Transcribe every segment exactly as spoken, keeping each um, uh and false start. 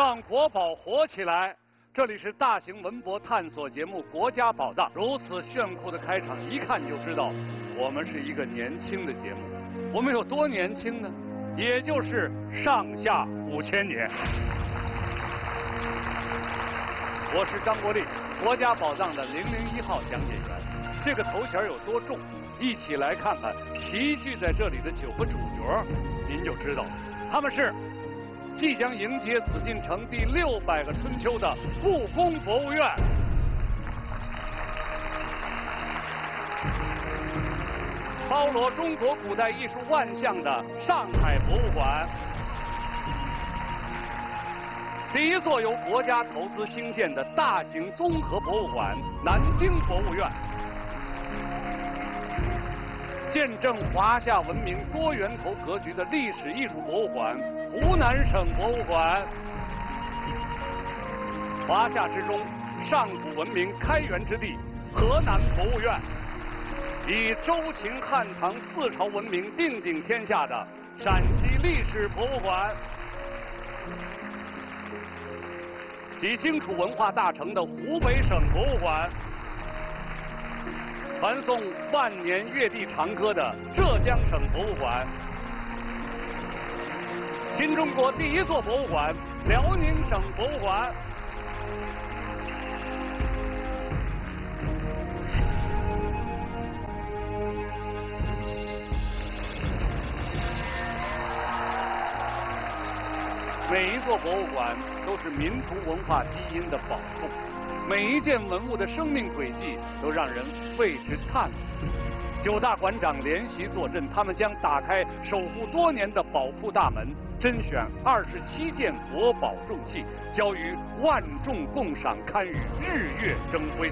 让国宝活起来。这里是大型文博探索节目《国家宝藏》，如此炫酷的开场，一看就知道我们是一个年轻的节目。我们有多年轻呢？也就是上下五千年。我是张国立，国家宝藏的零零一号讲解员。这个头衔有多重？一起来看看齐聚在这里的九个主角，您就知道了。他们是即将迎接紫禁城第六百个春秋的故宫博物院，包罗中国古代艺术万象的上海博物馆，第一座由国家投资兴建的大型综合博物馆——南京博物院。见证华夏文明多源头格局的历史艺术博物馆——湖南省博物馆。华夏之中，上古文明开源之地——河南博物院，以周秦汉唐四朝文明定鼎天下的陕西历史博物馆，及荆楚文化大城的湖北省博物馆。传颂万年乐地长歌的浙江省博物馆，新中国第一座博物馆——辽宁省博物馆，每一座博物馆都是民族文化基因的宝库。每一件文物的生命轨迹都让人为之叹服。九大馆长联席坐镇，他们将打开守护多年的宝库大门，甄选二十七件国宝重器，交于万众共赏，堪与日月争辉。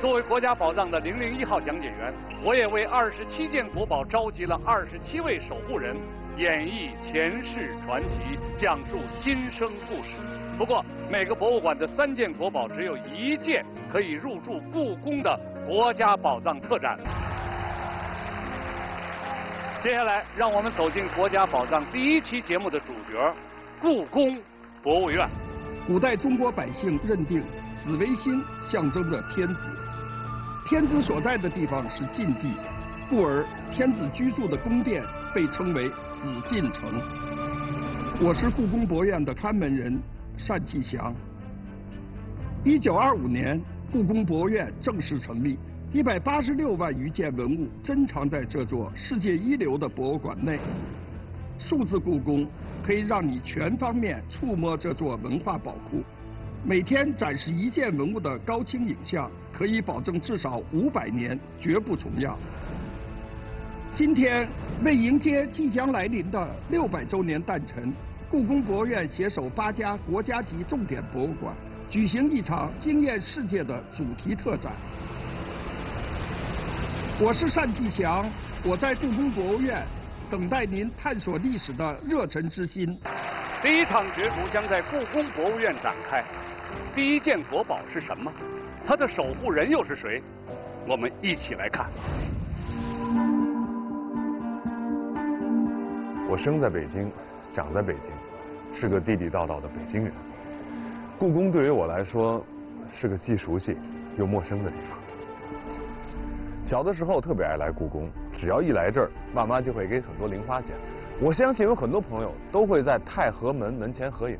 作为国家宝藏的零零一号讲解员，我也为二十七件国宝召集了二十七位守护人，演绎前世传奇，讲述今生故事。不过，每个博物馆的三件国宝只有一件可以入驻故宫的国家宝藏特展。接下来，让我们走进国家宝藏第一期节目的主角——故宫博物院。古代中国百姓认定紫微星象征着天子，天子所在的地方是禁地，故而天子居住的宫殿被称为紫禁城。我是故宫博物院的看门人单霁翔。一九二五年，故宫博物院正式成立，一百八十六万余件文物珍藏在这座世界一流的博物馆内。数字故宫可以让你全方面触摸这座文化宝库，每天展示一件文物的高清影像，可以保证至少五百年绝不重样。今天，为迎接即将来临的六百周年诞辰，故宫博物院携手八家国家级重点博物馆，举行一场惊艳世界的主题特展。我是单霁翔，我在故宫博物院等待您探索历史的热忱之心。第一场角逐将在故宫博物院展开。第一件国宝是什么？它的守护人又是谁？我们一起来看。我生在北京，长在北京，是个地地道道的北京人。故宫对于我来说是个既熟悉又陌生的地方。小的时候特别爱来故宫，只要一来这儿，爸妈就会给很多零花钱。我相信有很多朋友都会在太和门门前合影，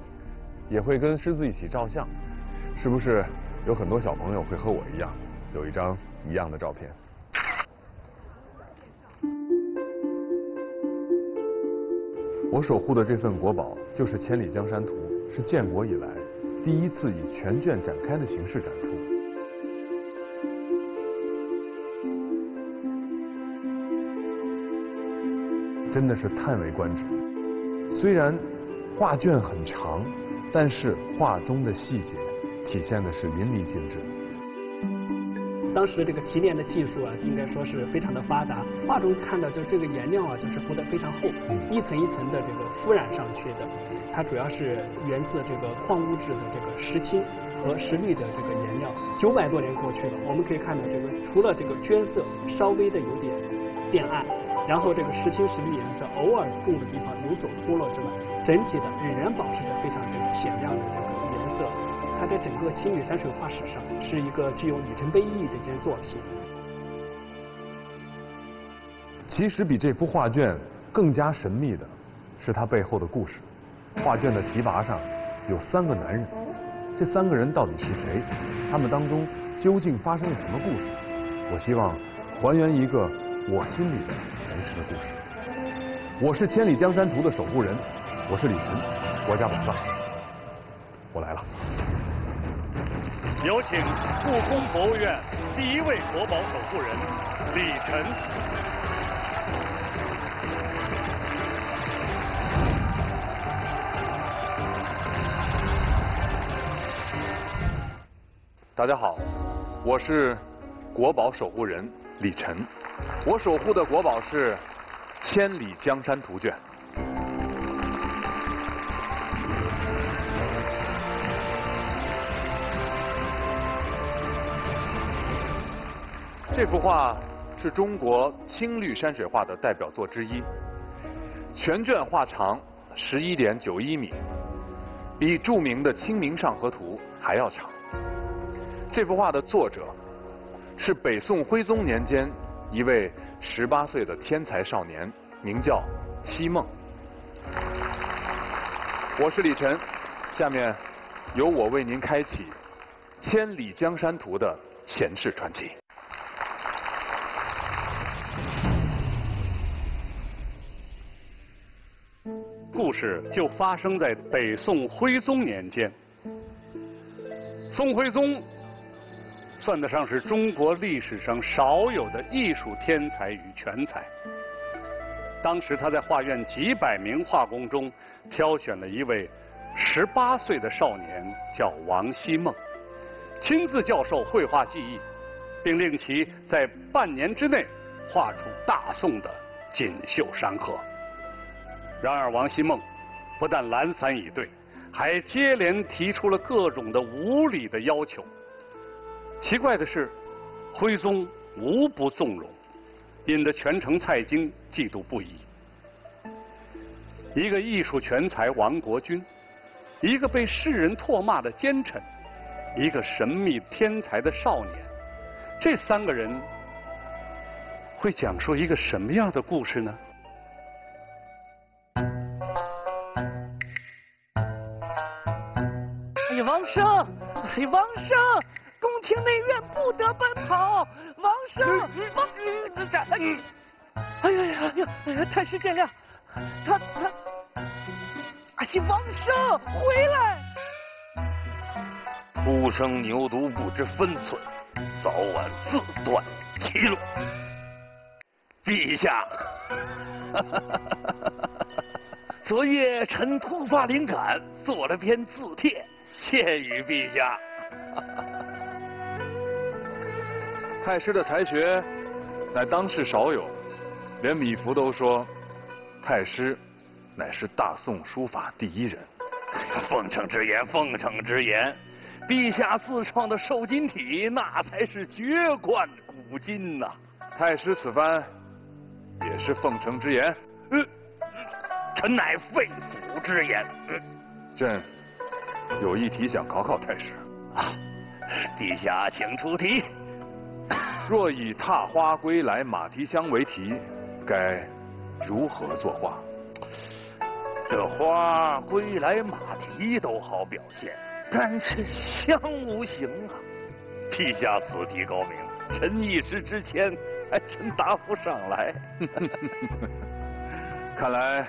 也会跟狮子一起照相。是不是有很多小朋友会和我一样，有一张一样的照片？我守护的这份国宝就是《千里江山图》，是建国以来第一次以全卷展开的形式展出。真的是叹为观止。虽然画卷很长，但是画中的细节体现的是淋漓尽致。当时这个提炼的技术啊，应该说是非常的发达。画中看到，就是这个颜料啊，就是铺得非常厚，一层一层的这个敷染上去的。它主要是源自这个矿物质的这个石青和石绿的这个颜料。九百多年过去了，我们可以看到，这个除了这个绢色稍微的有点变暗，然后这个石青石绿颜色偶尔重的地方有所脱落之外，整体的仍然保持着非常这个显亮的这个颜色，它在整个青屿山水画史上是一个具有里程碑意义的一件作品。其实比这幅画卷更加神秘的是它背后的故事。画卷的提拔上有三个男人，这三个人到底是谁？他们当中究竟发生了什么故事？我希望还原一个我心里的前世的故事。我是《千里江山图》的守护人，我是李晨，国家宝藏，我来了。有请故宫博物院第一位国宝守护人李晨。大家好，我是国宝守护人李晨，我守护的国宝是《千里江山图》卷。这幅画是中国青绿山水画的代表作之一，全卷画长十一点九一米，比著名的《清明上河图》还要长。这幅画的作者是北宋徽宗年间一位十八岁的天才少年，名叫西梦。我是李晨，下面由我为您开启《千里江山图》的前世传奇。故事就发生在北宋徽宗年间。宋徽宗算得上是中国历史上少有的艺术天才与全才。当时他在画院几百名画工中挑选了一位十八岁的少年，叫王希孟，亲自教授绘画技艺，并令其在半年之内画出大宋的锦绣山河。然而王希孟不但懒散以对，还接连提出了各种的无理的要求。奇怪的是，徽宗无不纵容，引得全城蔡京嫉妒不已。一个艺术全才王国君，一个被世人唾骂的奸臣，一个神秘天才的少年，这三个人会讲述一个什么样的故事呢？哎呀，王生！哎呀，王生！宫廷内院不得奔跑，王生，王，这这，哎呀呀呀呀！太师见谅，他他，哎呀，王生回来！初生牛犊不知分寸，早晚自断其路。陛下，哈哈哈哈，昨夜臣突发灵感，做了篇字帖，献与陛下。太师的才学乃当世少有，连米芾都说太师乃是大宋书法第一人。奉承之言，奉承之言，陛下自创的瘦金体那才是绝冠古今呐、啊。太师此番也是奉承之言，嗯，臣乃肺腑之言。嗯，朕有一题想考考太师。啊，陛下请出题。若以踏花归来马蹄香为题，该如何作画？这花归来马蹄都好表现，但是香无形啊。陛下此题高明，臣一时之间还真答不上来。看来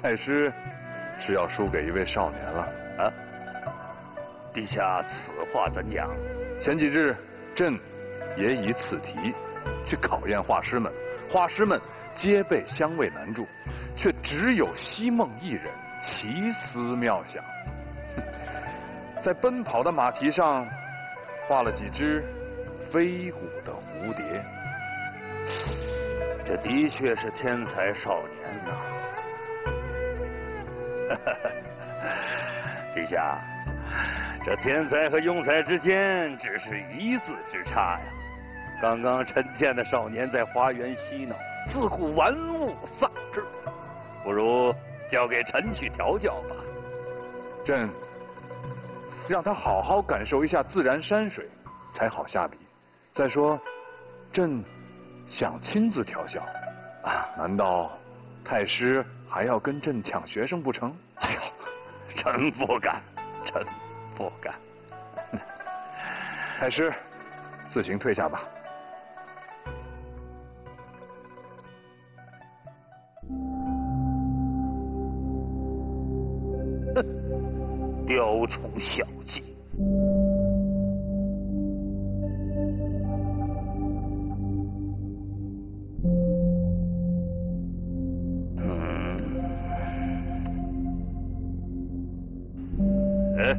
太师是要输给一位少年了啊！陛下此话怎讲？前几日朕也以此题去考验画师们，画师们皆被香味难住，却只有西梦一人奇思妙想，在奔跑的马蹄上画了几只飞舞的蝴蝶。这的确是天才少年呐、啊！陛下，这天才和庸才之间只是一字之差呀。刚刚臣见的少年在花园嬉闹，自古玩物丧志，不如交给臣去调教吧。朕让他好好感受一下自然山水，才好下笔。再说，朕想亲自调校，啊，难道太师还要跟朕抢学生不成？哎呦，臣不敢，臣不敢。太师，自行退下吧。 雕虫小技，嗯，哎，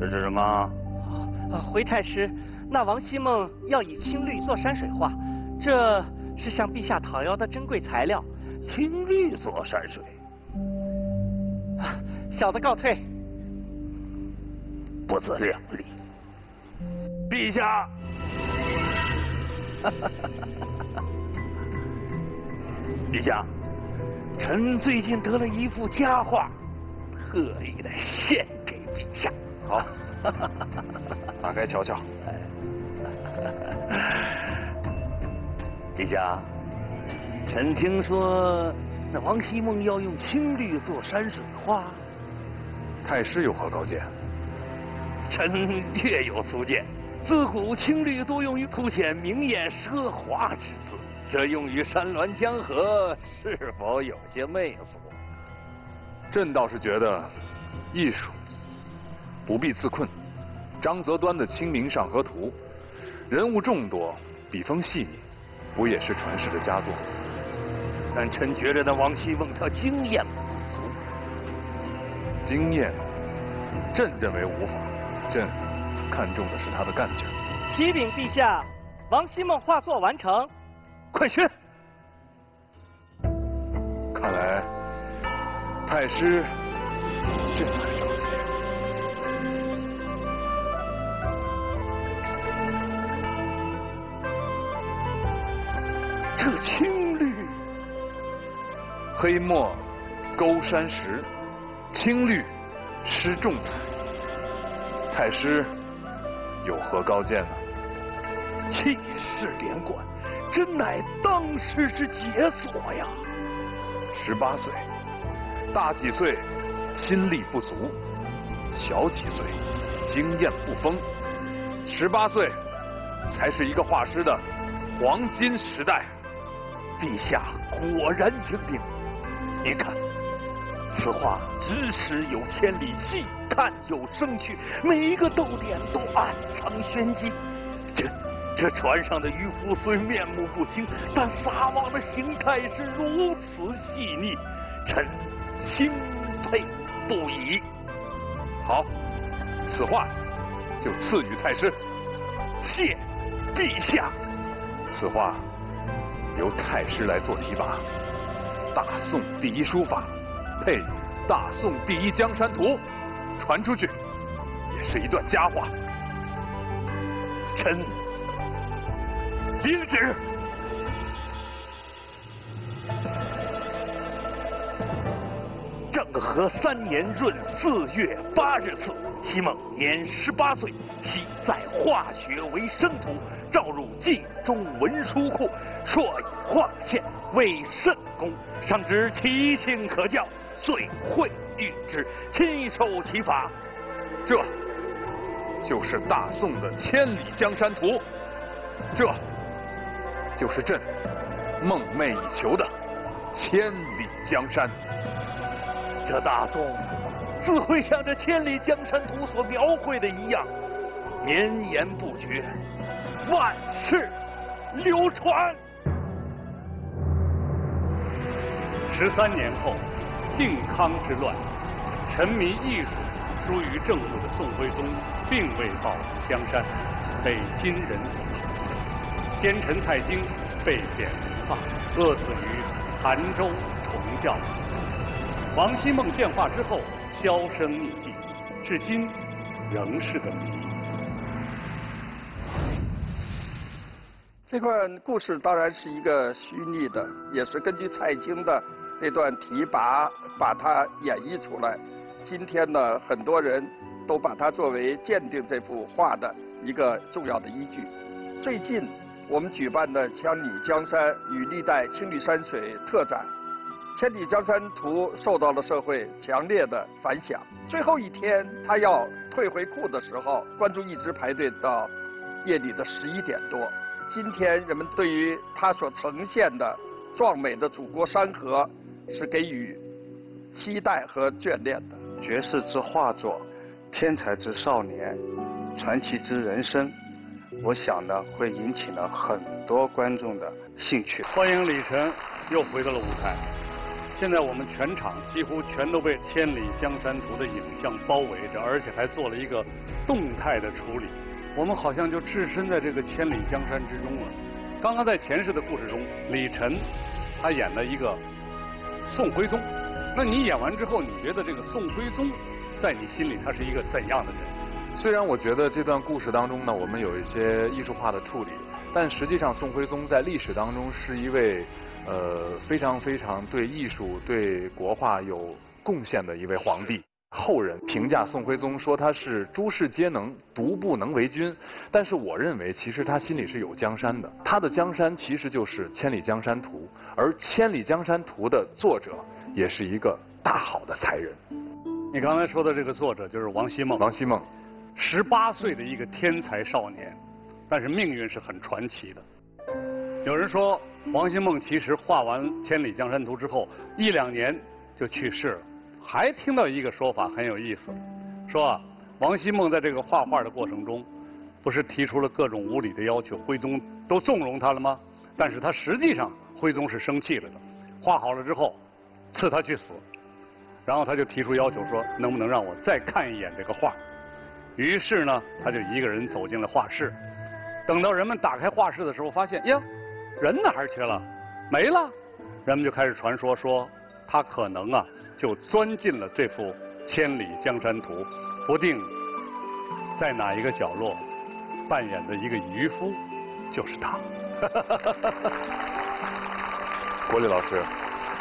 这是什么？啊，回太师，那王希孟要以青绿做山水画，这是向陛下讨要的珍贵材料。青绿做山水。 小的告退，不自量力。陛下，陛下，臣最近得了一幅佳画，特意来献给陛下。好，打开瞧瞧。陛下，臣听说那王希孟要用青绿做山水画。 太师有何高见？臣略有足见。自古青绿多用于凸显明艳奢华之姿，这用于山峦江河，是否有些媚俗？朕倒是觉得，艺术不必自困。张择端的《清明上河图》，人物众多，笔锋细腻，不也是传世的佳作？但臣觉得那王希孟他经验。 经验，朕认为无法。朕看重的是他的干劲。启禀陛下，王希孟画作完成。快宣！看来太师这才着急。这青绿、黑墨勾山石。 青绿施重彩，太师有何高见呢？气势连贯，真乃当世之杰作呀！十八岁，大几岁心力不足，小几岁经验不丰。十八岁才是一个画师的黄金时代。陛下果然精明，您看。 此画咫尺有千里，细看有生趣，每一个逗点都暗藏玄机。这这船上的渔夫虽面目不清，但撒网的形态是如此细腻，臣钦佩不已。好，此画就赐予太师。谢陛下。此画由太师来做题跋，大宋第一书法。 配《大宋第一江山图》，传出去也是一段佳话。臣领旨。政和三年闰四月八日赐，希孟年十八岁，其在化学为生途，召入冀中文书库，硕以画献，为甚功。上知其性可教。 最会御之，亲授其法，这就是大宋的千里江山图，这就是朕梦寐以求的千里江山。这大宋自会像这千里江山图所描绘的一样，绵延不绝，万世流传。十三年后。 靖康之乱，沉迷艺术、疏于政务的宋徽宗并未报复江山，被金人所杀。奸臣蔡京被贬流放，饿死于潭州崇教。王希孟献画之后销声匿迹，至今仍是个谜。这段故事当然是一个虚拟的，也是根据蔡京的。 那段题跋把它演绎出来。今天呢，很多人都把它作为鉴定这幅画的一个重要的依据。最近我们举办的千里江山与历代青绿山水特展，千里江山图受到了社会强烈的反响。最后一天他要退回库的时候，观众一直排队到夜里的十一点多。今天人们对于他所呈现的壮美的祖国山河是给予期待和眷恋的。绝世之画作，天才之少年，传奇之人生，我想呢会引起了很多观众的兴趣。欢迎李晨又回到了舞台，现在我们全场几乎全都被《千里江山图》的影像包围着，而且还做了一个动态的处理，我们好像就置身在这个千里江山之中了。刚刚在前世的故事中，李晨他演了一个宋徽宗，那你演完之后，你觉得这个宋徽宗在你心里他是一个怎样的人？虽然我觉得这段故事当中呢，我们有一些艺术化的处理，但实际上宋徽宗在历史当中是一位呃非常非常对艺术、对国画有贡献的一位皇帝。后人评价宋徽宗说他是诸事皆能，独不能为君，但是我认为其实他心里是有江山的，他的江山其实就是《千里江山图》，而《千里江山图》的作者也是一个大好的才人。你刚才说的这个作者就是王希孟。王希孟，十八岁的一个天才少年，但是命运是很传奇的。有人说王希孟其实画完《千里江山图》之后一两年就去世了。还听到一个说法很有意思，说啊，王希孟在这个画画的过程中，不是提出了各种无理的要求，徽宗都纵容他了吗？但是他实际上徽宗是生气了的，画好了之后赐他去死，然后他就提出要求说，能不能让我再看一眼这个画？于是呢，他就一个人走进了画室。等到人们打开画室的时候，发现呀，人哪儿去了？没了。人们就开始传说说，他可能啊，就钻进了这幅《千里江山图》，不定在哪一个角落扮演的一个渔夫就是他。国立老师，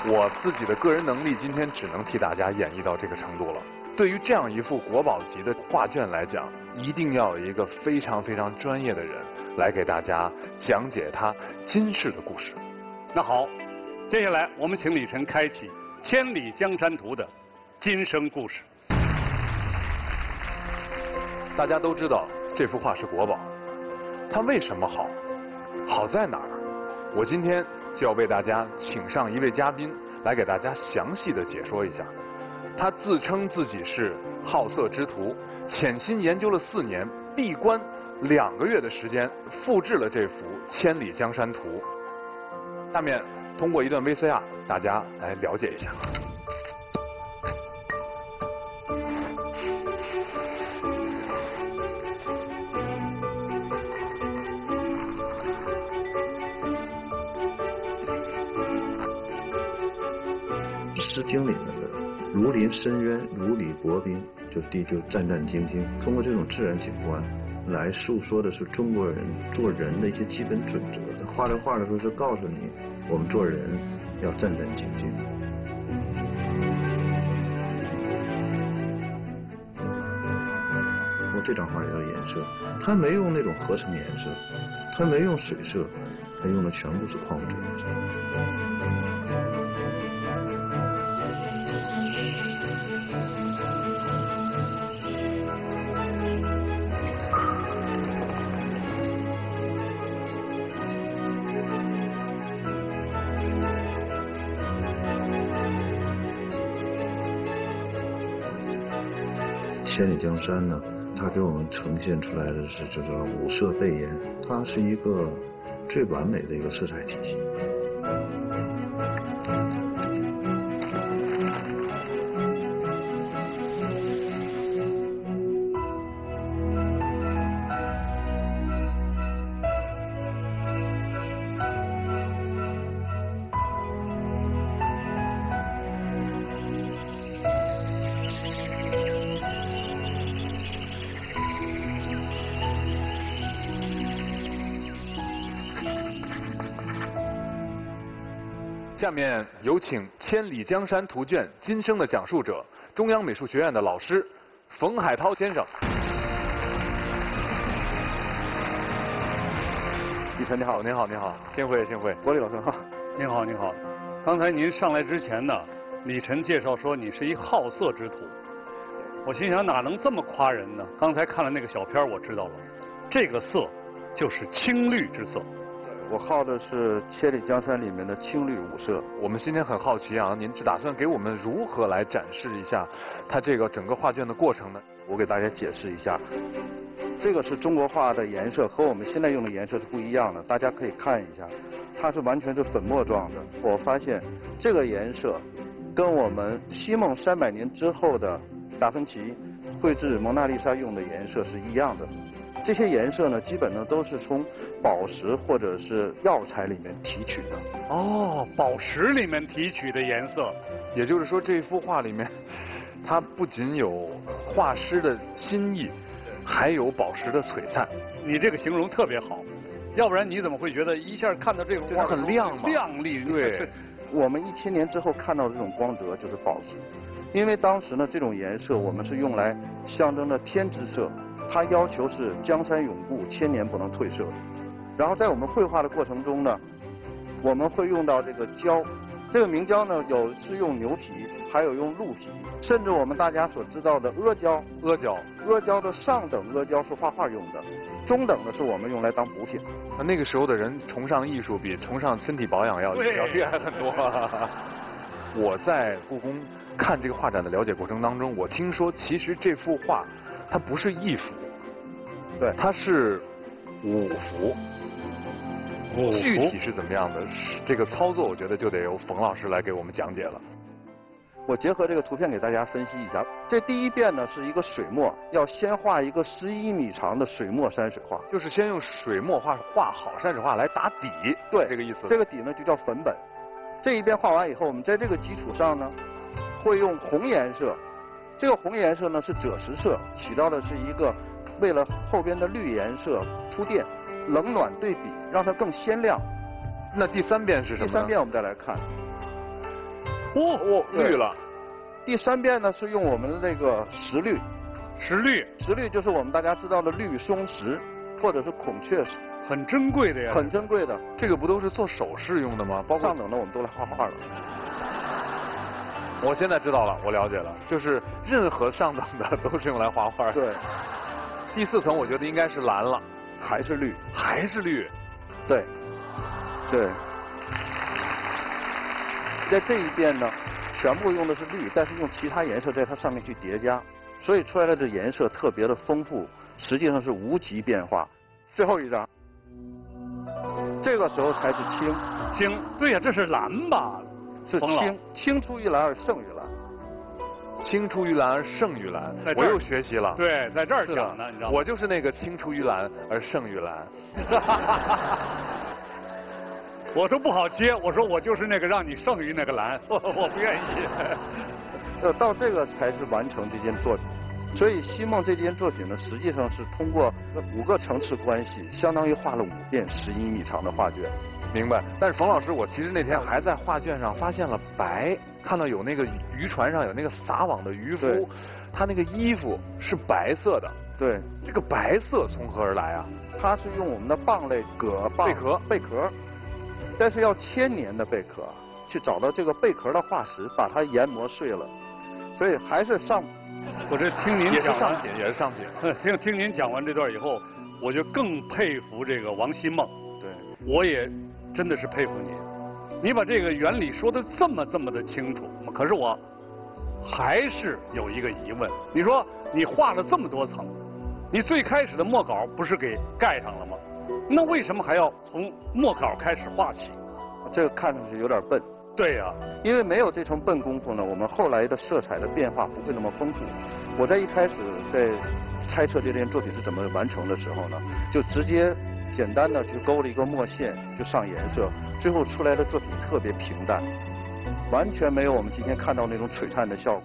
我自己的个人能力今天只能替大家演绎到这个程度了。对于这样一幅国宝级的画卷来讲，一定要有一个非常非常专业的人来给大家讲解他今世的故事。那好，接下来我们请李晨开启《千里江山图》的今生故事。大家都知道这幅画是国宝，它为什么好？好在哪儿？我今天就要为大家请上一位嘉宾来给大家详细的解说一下。他自称自己是好色之徒，潜心研究了四年，闭关两个月的时间，复制了这幅《千里江山图》。下面通过一段 V C R， 大家来了解一下。《诗经》里面的“如临深渊，如履薄冰”，就地就战战兢兢。通过这种自然景观，来诉说的是中国人做人的一些基本准则。画这画的时候，是告诉你，我们做人要战战兢兢。我这张画也要颜色，它没用那种合成颜色，它没用水色，它用的全部是矿物质颜色。千里江山呢，它给我们呈现出来的是这种五色贝烟，它是一个最完美的一个色彩体系。下面有请《千里江山图卷》今生的讲述者，中央美术学院的老师冯海涛先生。李晨，你好，您好，您好，幸会，幸会。郭丽老师好，您好，您好。刚才您上来之前呢，李晨介绍说你是一好色之徒，我心想哪能这么夸人呢？刚才看了那个小片，我知道了，这个色就是青绿之色。 我好的是千里江山里面的青绿五色。我们今天很好奇啊，您是打算给我们如何来展示一下它这个整个画卷的过程呢？我给大家解释一下，这个是中国画的颜色，和我们现在用的颜色是不一样的。大家可以看一下，它是完全是粉末状的。我发现这个颜色跟我们西梦三百年之后的达芬奇绘制蒙娜丽莎用的颜色是一样的。 这些颜色呢，基本呢都是从宝石或者是药材里面提取的。哦，宝石里面提取的颜色，也就是说这幅画里面，它不仅有画师的心意，还有宝石的璀璨。你这个形容特别好，要不然你怎么会觉得一下看到这幅画很亮嘛？亮丽，对。我们一千年之后看到的这种光泽就是宝石，因为当时呢这种颜色我们是用来象征着天之色。 它要求是江山永固，千年不能褪色。然后在我们绘画的过程中呢，我们会用到这个胶，这个明胶呢有是用牛皮，还有用鹿皮，甚至我们大家所知道的阿胶。阿胶，阿胶的上等阿胶是画画用的，中等的是我们用来当补品。那那个时候的人崇尚艺术比崇尚身体保养要要厉害很多。我在故宫看这个画展的了解过程当中，我听说其实这幅画。 它不是一幅，对，它是五幅。五幅具体是怎么样的？这个操作我觉得就得由冯老师来给我们讲解了。我结合这个图片给大家分析一下。这第一遍呢是一个水墨，要先画一个十一米长的水墨山水画，就是先用水墨画画好山水画来打底，对，这个意思。这个底呢就叫粉本。这一遍画完以后，我们在这个基础上呢，会用红颜色。 这个红颜色呢是赭石色，起到的是一个为了后边的绿颜色铺垫，冷暖对比，让它更鲜亮。那第三遍是什么？第三遍我们再来看。哦哦，绿了。第三遍呢是用我们的这个石绿。石绿。石绿就是我们大家知道的绿松石或者是孔雀石。很珍贵的呀。很珍贵的。这个不都是做首饰用的吗？包括上等的我们都来画画了。 我现在知道了，我了解了，就是任何上等的都是用来画画的。对。第四层我觉得应该是蓝了，还是绿？还是绿。对。对。在这一遍呢，全部用的是绿，但是用其他颜色在它上面去叠加，所以出来的这颜色特别的丰富，实际上是无极变化。最后一张，这个时候才是青。青，对呀、啊，这是蓝吧？ 是青，青出于蓝而胜于蓝，青出于蓝而胜于蓝。我又学习了。对，在这儿讲呢，你知道吗？我就是那个青出于蓝而胜于蓝。我都不好接，我说我就是那个让你胜于那个蓝，我我不愿意。呃，到这个才是完成这件作品。所以《西梦》这件作品呢，实际上是通过五个层次关系，相当于画了五遍十一米长的画卷。 明白，但是冯老师，我其实那天还在画卷上发现了白，看到有那个渔船上有那个撒网的渔夫，他那个衣服是白色的。对，这个白色从何而来啊？它是用我们的蚌类蛤蚌贝壳贝壳，但是要千年的贝壳，去找到这个贝壳的化石，把它研磨碎了，所以还是上。我这听您也是上品，也是上品。听听您讲完这段以后，我就更佩服这个王希孟。对，我也。 真的是佩服你，你把这个原理说的这么这么的清楚，可是我还是有一个疑问。你说你画了这么多层，你最开始的墨稿不是给盖上了吗？那为什么还要从墨稿开始画起？这个看上去有点笨。对呀、啊，因为没有这层笨功夫呢，我们后来的色彩的变化不会那么丰富。我在一开始在猜测这件作品是怎么完成的时候呢，就直接。 简单的去勾了一个墨线，就上颜色，最后出来的作品特别平淡，完全没有我们今天看到那种璀璨的效果。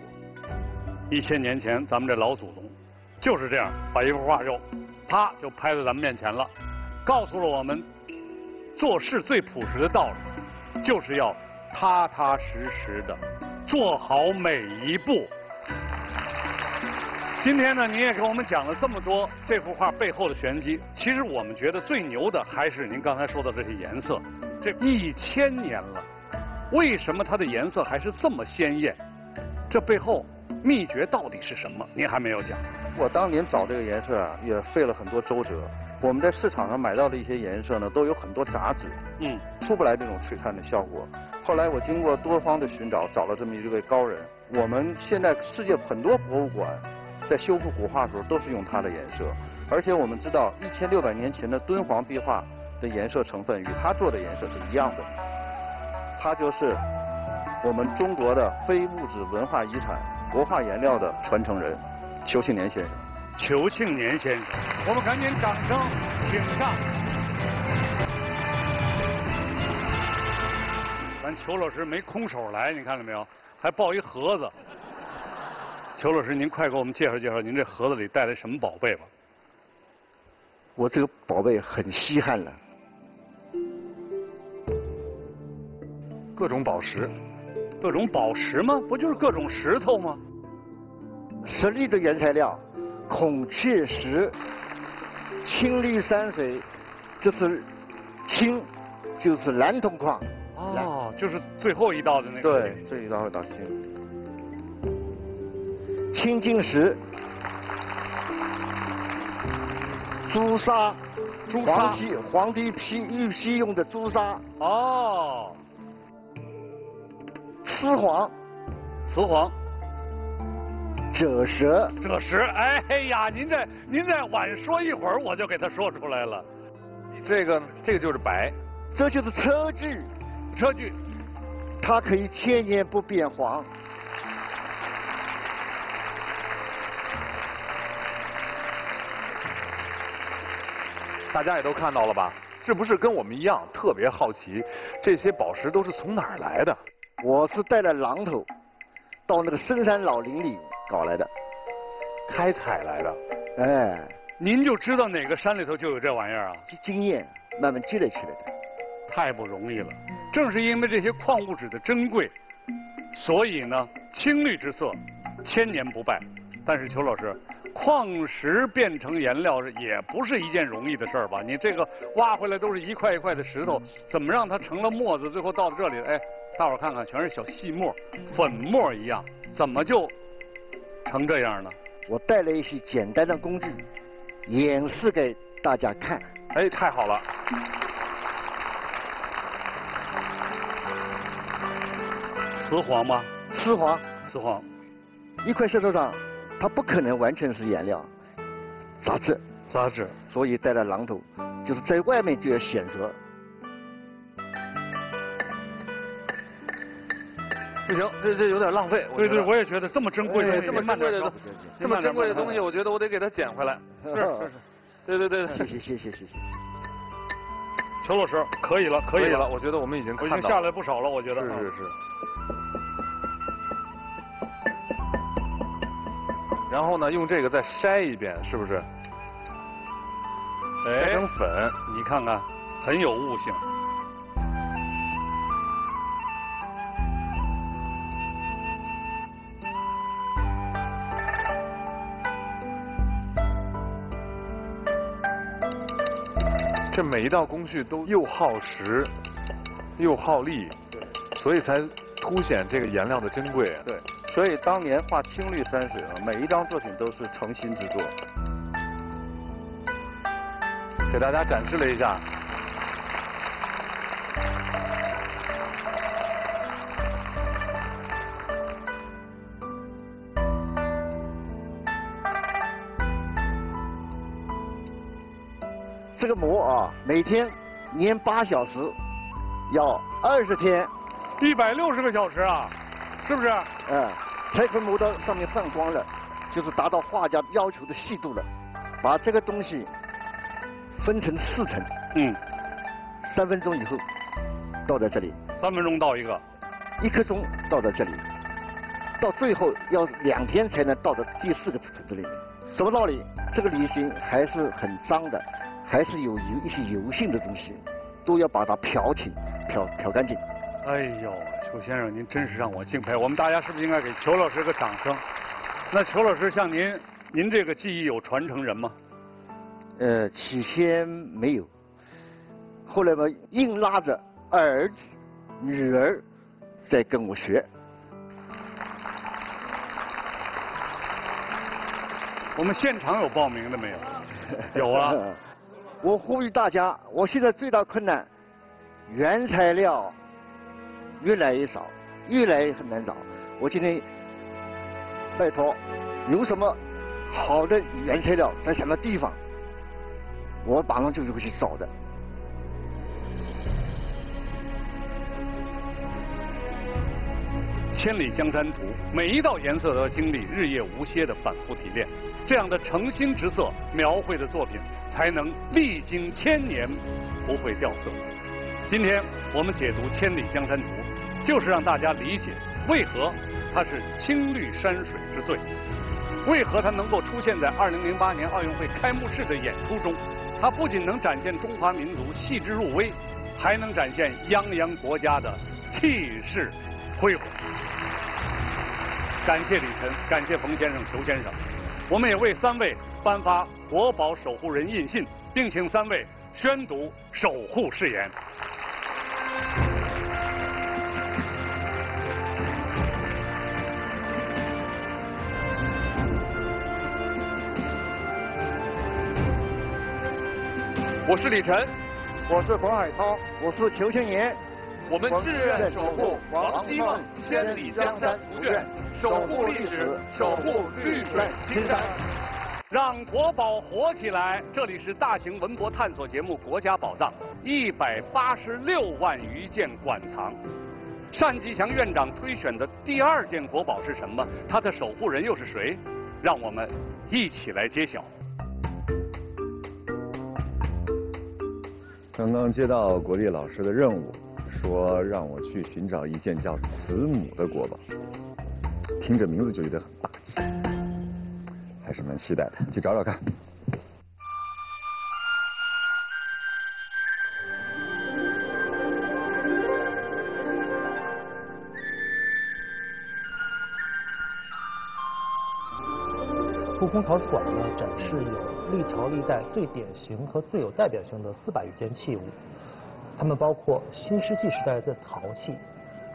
一千年前，咱们这老祖宗就是这样，把一幅画就啪就拍在咱们面前了，告诉了我们做事最朴实的道理，就是要踏踏实实的做好每一步。今天呢，您也给我们讲了这么多这幅画背后的玄机。其实我们觉得最牛的还是您刚才说的这些颜色，这一千年了，为什么它的颜色还是这么鲜艳？这背后秘诀到底是什么？您还没有讲。我当年找这个颜色啊，也费了很多周折。 我们在市场上买到的一些颜色呢，都有很多杂质，嗯，出不来这种璀璨的效果。后来我经过多方的寻找，找了这么一位高人。我们现在世界很多博物馆在修复古画的时候都是用它的颜色，而且我们知道一千六百年前的敦煌壁画的颜色成分与它做的颜色是一样的，它就是我们中国的非物质文化遗产国画颜料的传承人裘庆年先生。 裘庆年先生，我们赶紧掌声请上。咱裘老师没空手来，你看到没有？还抱一盒子。裘老师，您快给我们介绍介绍，您这盒子里带来什么宝贝吧？我这个宝贝很稀罕了，各种宝石。各种宝石吗？不就是各种石头吗？十粒的原材料。 孔雀石、青绿山水，就是青，就是蓝铜矿。哦，就是最后一道的那个。对，最后一道会打青。青金石、朱砂、朱砂皇帝皇帝批玉批用的朱砂。哦。丝黄。丝黄。 赭石，赭石，哎呀，您这您再晚说一会儿，我就给他说出来了。这个这个就是白，这就是车具，车具，它可以千年不变黄。大家也都看到了吧？是不是跟我们一样特别好奇，这些宝石都是从哪儿来的？我是带了榔头，到那个深山老林里。 搞来的，开采来的，哎，您就知道哪个山里头就有这玩意儿啊？经验慢慢积累起来的，太不容易了。正是因为这些矿物质的珍贵，所以呢，青绿之色千年不败。但是裘老师，矿石变成颜料也不是一件容易的事儿吧？你这个挖回来都是一块一块的石头，怎么让它成了沫子？最后到了这里，哎，大伙儿看看，全是小细沫、粉末一样，怎么就？ 成这样了，我带了一些简单的工具，演示给大家看。哎，太好了！丝黄吗？丝黄，丝黄。一块石头上，它不可能完全是颜料，杂质。杂质。所以带了榔头，就是在外面就要选择。不行，这这有点浪费。对对，我也觉得这么珍贵的东西，这么珍贵的东西，这么珍贵的东西，我觉得我得给它捡回来。是是是，对对对对。谢谢谢谢谢谢。裘老师，可以了可以了，我觉得我们已经已经下来不少了，我觉得。是是是。然后呢，用这个再筛一遍，是不是？筛成粉，你看看，很有悟性。 这每一道工序都又耗时，又耗力，所以才凸显这个颜料的珍贵。对，所以当年画青绿山水啊，每一张作品都是诚心之作。给大家展示了一下，这个模啊。 每天粘八小时，要二十天，一百六十个小时啊，是不是？嗯，才可以磨到上面泛光了，就是达到画家要求的细度了。把这个东西分成四层，嗯，三分钟以后倒在这里，三分钟倒一个，一刻钟倒在这里，到最后要两天才能倒到第四个层次里面。什么道理？这个离心还是很脏的。 还是有油一些油性的东西，都要把它漂清、漂漂干净。哎呦，裘先生，您真是让我敬佩！我们大家是不是应该给裘老师个掌声？那裘老师，像您您这个技艺有传承人吗？呃，起先没有，后来吧，硬拉着儿子、女儿在跟我学。我们现场有报名的没有？有啊。我呼吁大家，我现在最大困难，原材料越来越少，越来越很难找。我今天拜托，有什么好的原材料在什么地方，我马上就会去找的。千里江山图，每一道颜色都要经历日夜无歇的反复提炼，这样的诚心之色描绘的作品，才能历经千年不会掉色。今天我们解读《千里江山图》，就是让大家理解为何它是青绿山水之最，为何它能够出现在二零零八年奥运会开幕式的演出中。它不仅能展现中华民族细致入微，还能展现泱泱国家的气势恢宏。感谢李晨，感谢冯先生、裘先生，我们也为三位颁发国宝守护人印信，并请三位宣读守护誓言。我是李晨，我是冯海涛，我是裘庆年，我们志愿守护王希孟千里江山图卷，守护历史，守护绿水青山，让国宝活起来。这里是大型文博探索节目《国家宝藏》，一百八十六万余件馆藏。单霁翔院长推选的第二件国宝是什么？它的守护人又是谁？让我们一起来揭晓。刚刚接到国立老师的任务，说让我去寻找一件叫慈母的国宝，听着名字就觉得很霸气，还是蛮期待的，去找找看。故宫陶瓷馆呢，展示有历朝历代最典型和最有代表性的四百余件器物，它们包括新石器时代的陶器，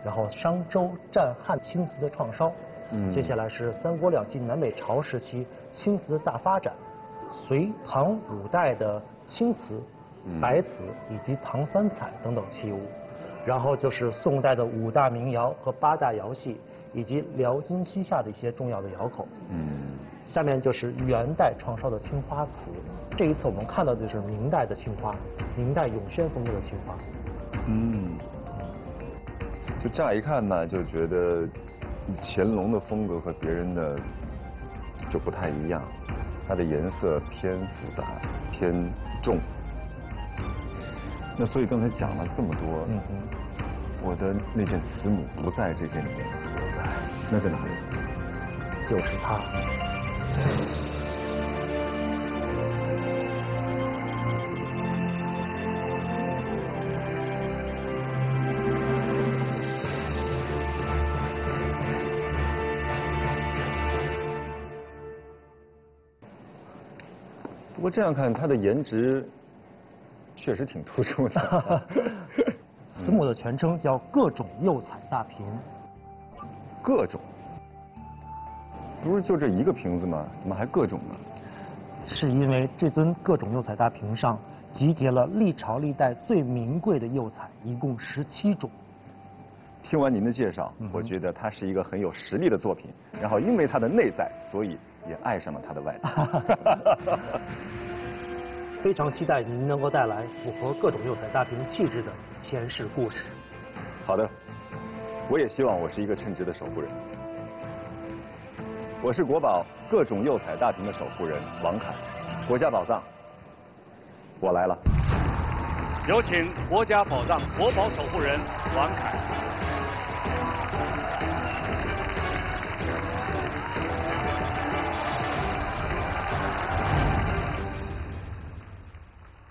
然后商周、战汉青瓷的创烧，嗯、接下来是三国两晋南北朝时期青瓷的大发展，隋唐五代的青瓷、嗯、白瓷以及唐三彩等等器物，然后就是宋代的五大名窑和八大窑系，以及辽金西夏的一些重要的窑口。嗯，下面就是元代创烧的青花瓷，这一次我们看到的就是明代的青花，明代永宣风格的青花。嗯，就乍一看呢，就觉得乾隆的风格和别人的就不太一样，它的颜色偏复杂、偏重。那所以刚才讲了这么多，嗯嗯，我的那件慈母不在这些里面，不在，那在哪里？就是它。不过这样看，它的颜值确实挺突出的。慈母的全称叫各种釉彩大瓶，各种。不是就这一个瓶子吗？怎么还各种呢？是因为这尊各种釉彩大瓶上集结了历朝历代最名贵的釉彩，一共十七种。听完您的介绍，嗯、我觉得它是一个很有实力的作品。然后因为它的内在，所以也爱上了它的外在。非常期待您能够带来符合各种釉彩大瓶气质的前世故事。好的，我也希望我是一个称职的守护人。我是国宝各种釉彩大瓶的守护人王凯，国家宝藏，我来了。有请国家宝藏国宝守护人王凯。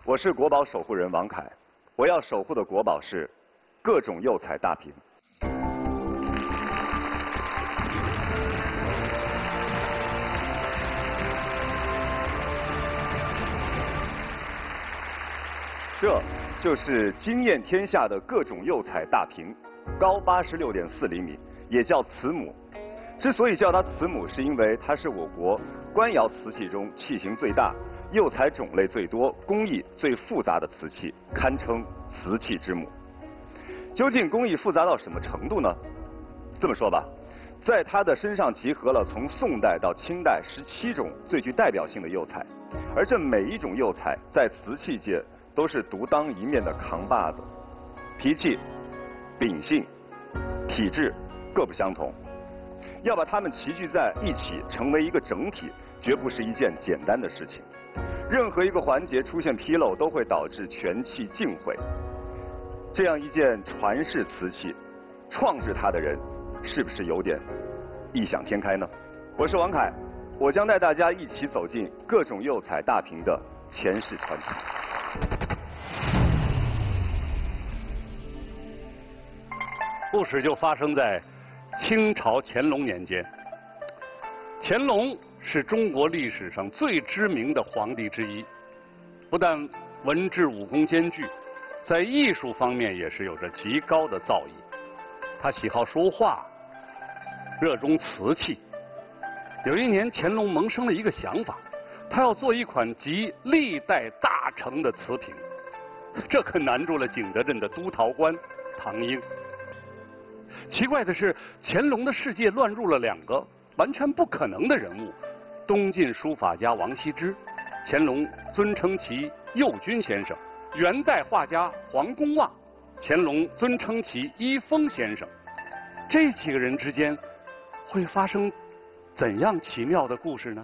我是国宝守护人王凯，我要守护的国宝是各种釉彩大瓶。这就是惊艳天下的各种釉彩大屏，高 八十六点四厘米，也叫慈母。之所以叫它慈母，是因为它是我国官窑瓷器中器型最大、釉彩种类最多、工艺最复杂的瓷器，堪称瓷器之母。究竟工艺复杂到什么程度呢？这么说吧，在它的身上集合了从宋代到清代十七种最具代表性的釉彩，而这每一种釉彩在瓷器界 都是独当一面的扛把子，脾气、秉性、体质各不相同，要把它们齐聚在一起，成为一个整体，绝不是一件简单的事情。任何一个环节出现纰漏，都会导致全器尽毁。这样一件传世瓷器，创制它的人是不是有点异想天开呢？我是王凯，我将带大家一起走进各种釉彩大屏的前世传奇。 故事就发生在清朝乾隆年间。乾隆是中国历史上最知名的皇帝之一，不但文治武功兼具，在艺术方面也是有着极高的造诣。他喜好书画，热衷瓷器。有一年，乾隆萌生了一个想法，他要做一款集历代大成的瓷瓶。这可难住了景德镇的督陶官唐英。 奇怪的是，乾隆的世界乱入了两个完全不可能的人物：东晋书法家王羲之，乾隆尊称其右军先生；元代画家黄公望，乾隆尊称其一峰先生。这几个人之间会发生怎样奇妙的故事呢？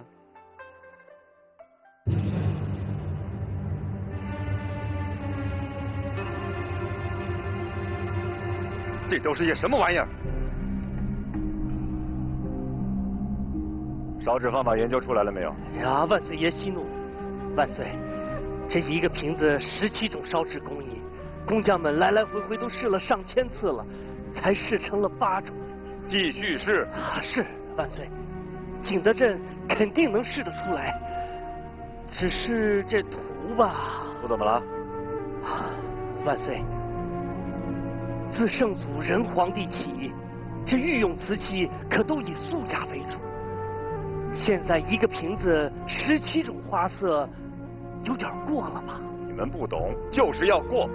这都是些什么玩意儿？烧制方法研究出来了没有？哎呀，万岁爷息怒！万岁，这一个瓶子十七种烧制工艺，工匠们来来回回都试了上千次了，才试成了八种。继续试。啊，是万岁，景德镇肯定能试得出来。只是这图吧。图怎么了？啊，万岁。 自圣祖仁皇帝起，这御用瓷器可都以素雅为主。现在一个瓶子十七种花色，有点过了吧？你们不懂，就是要过。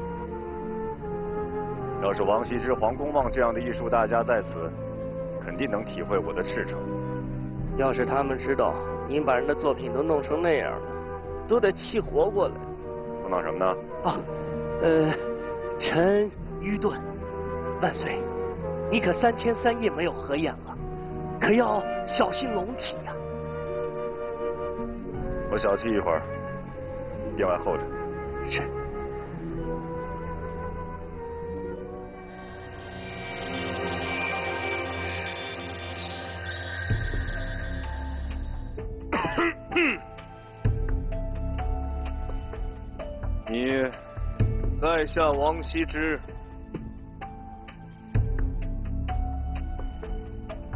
要是王羲之、黄公望这样的艺术大家在此，肯定能体会我的赤诚。要是他们知道您把人的作品都弄成那样了，都得气活过来。碰到什么呢？啊，呃，臣愚钝。 万岁，你可三天三夜没有合眼了，可要小心龙体呀、啊！我小憩一会儿，殿外候着。是。你，在下王羲之。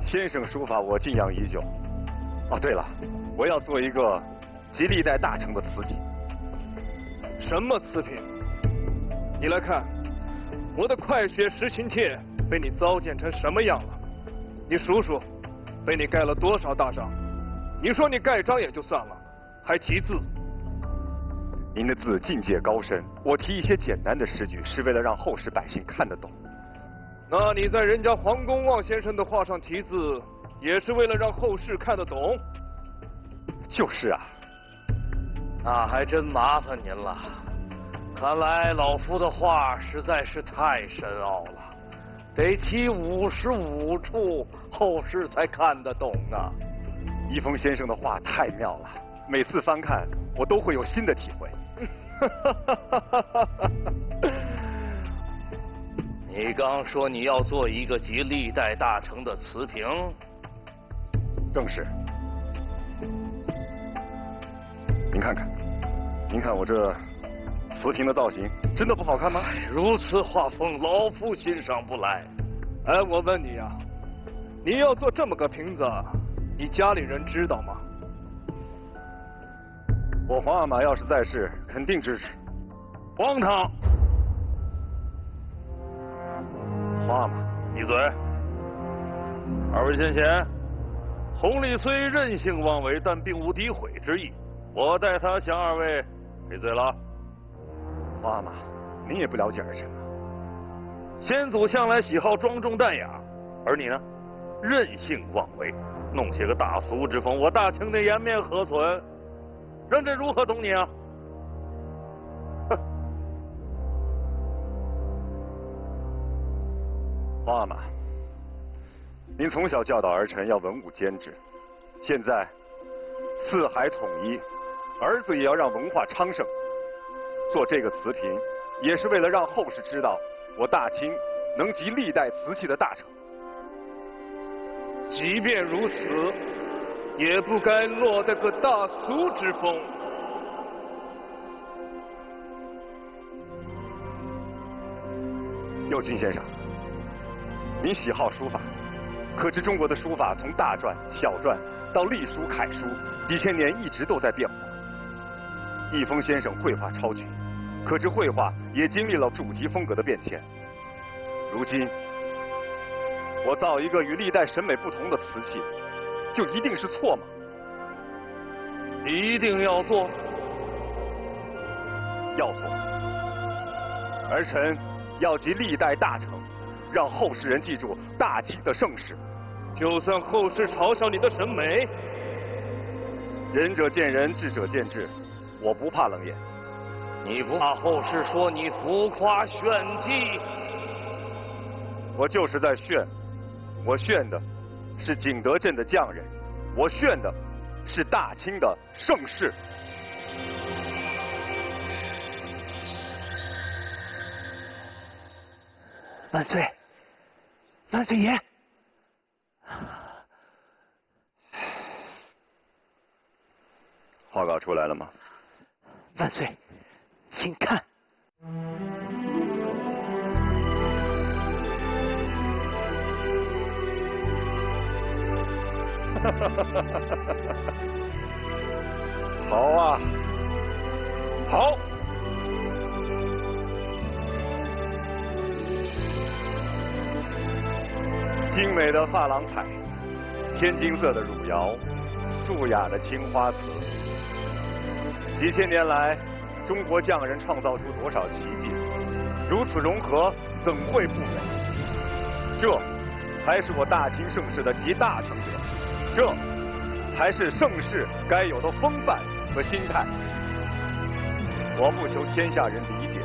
先生书法我敬仰已久。哦，对了，我要做一个集历代大成的瓷器。什么瓷品？你来看，我的快雪时晴帖被你糟践成什么样了？你数数，被你盖了多少大章？你说你盖章也就算了，还题字。您的字境界高深，我提一些简单的诗句，是为了让后世百姓看得懂。 那你在人家黄公望先生的画上题字，也是为了让后世看得懂？就是啊，那还真麻烦您了。看来老夫的画实在是太深奥了，得踢五十五处，后世才看得懂啊。一峰先生的画太妙了，每次翻看我都会有新的体会。你刚说你要做一个集历代大成的瓷瓶，正是。您看看，您看我这瓷瓶的造型，真的不好看吗？如此画风，老夫欣赏不来。哎，我问你呀、啊，你要做这么个瓶子，你家里人知道吗？我皇阿玛要是在世，肯定支持。帮他。妈妈，闭嘴！二位先贤，红历虽任性妄为，但并无诋毁之意。我代他向二位赔罪了。妈妈，你也不了解儿臣啊。先祖向来喜好庄重淡雅，而你呢，任性妄为，弄些个大俗之风，我大清的颜面何存？让朕如何懂你啊？ 妈妈，您从小教导儿臣要文武兼治，现在四海统一，儿子也要让文化昌盛。做这个词频，也是为了让后世知道我大清能集历代瓷器的大成。即便如此，也不该落得个大俗之风。右军先生。 你喜好书法，可知中国的书法从大篆、小篆到隶书、楷书，几千年一直都在变化。易峰先生绘画超群，可知绘画也经历了主题风格的变迁。如今，我造一个与历代审美不同的瓷器，就一定是错吗？一定要做，要做。儿臣要集历代大成。 让后世人记住大清的盛世，就算后世嘲笑你的审美，仁者见仁，智者见智，我不怕冷眼。你不怕后世说你浮夸炫技？我就是在炫，我炫的是景德镇的匠人，我炫的是大清的盛世。 万岁！万岁爷！画稿出来了吗？万岁，请看。哈哈哈哈哈！好啊，好。 精美的珐琅彩，天青色的汝窑，素雅的青花瓷。几千年来，中国匠人创造出多少奇迹？如此融合，怎会不美？这，才是我大清盛世的集大成者，这，才是盛世该有的风范和心态。我不求天下人理解，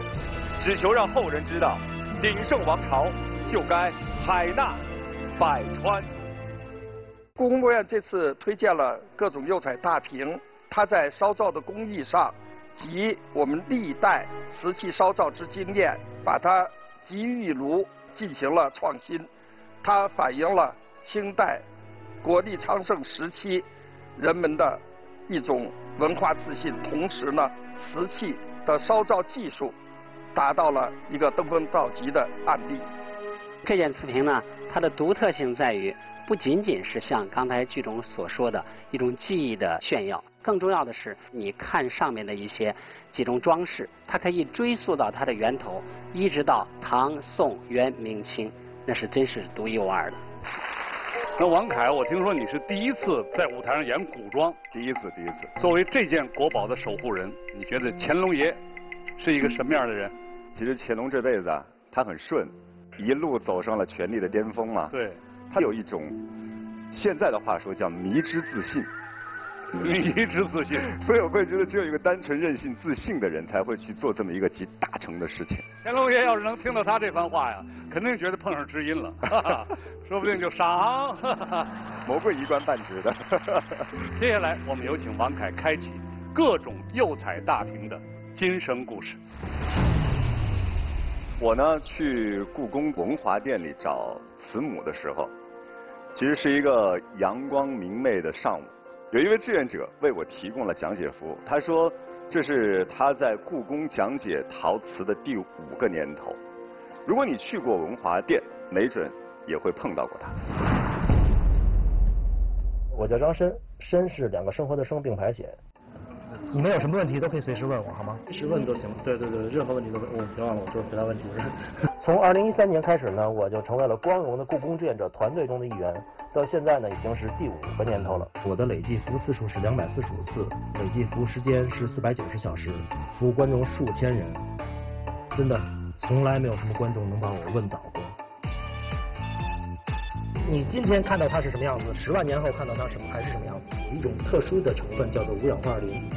只求让后人知道，鼎盛王朝就该海纳 百川，故宫博物院这次推荐了各种釉彩大瓶，它在烧造的工艺上及我们历代瓷器烧造之经验，把它集于一炉进行了创新。它反映了清代国力昌盛时期人们的一种文化自信，同时呢，瓷器的烧造技术达到了一个登峰造极的案例。 这件瓷瓶呢，它的独特性在于，不仅仅是像刚才剧中所说的一种技艺的炫耀，更重要的是，你看上面的一些几种装饰，它可以追溯到它的源头，一直到唐、宋、元、明清，那是真是独一无二的。那王凯，我听说你是第一次在舞台上演古装，第一次，第一次。作为这件国宝的守护人，你觉得乾隆爷是一个什么样的人？其实乾隆这辈子啊，他很顺。 一路走上了权力的巅峰嘛，对，他有一种现在的话说叫迷之自信，迷之自信，所以我会觉得只有一个单纯、任性、自信的人才会去做这么一个集大成的事情。乾隆爷要是能听到他这番话呀，肯定觉得碰上知音了，哈哈说不定就赏，谋贵一官半职的。接下来我们有请王凯开启各种釉彩大瓶的今生故事。 我呢去故宫文华殿里找慈母的时候，其实是一个阳光明媚的上午，有一位志愿者为我提供了讲解服务。他说这是他在故宫讲解陶瓷的第五个年头。如果你去过文华殿，没准也会碰到过他。我叫张申，申是两个生活的生并排写。你们有什么问题都可以随时问我，好吗？随时问都行。对对对，任何问题都我别忘了，我就是回答问题的人。从二零一三年开始呢，我就成为了光荣的故宫志愿者团队中的一员，到现在呢已经是第五个年头了。我的累计服务次数是两百四十五次，累计服务时间是四百九十小时，服务观众数千人，真的从来没有什么观众能把我问倒过。 你今天看到它是什么样子，十万年后看到它什么还是什么样子？有一种特殊的成分叫做无氧化二磷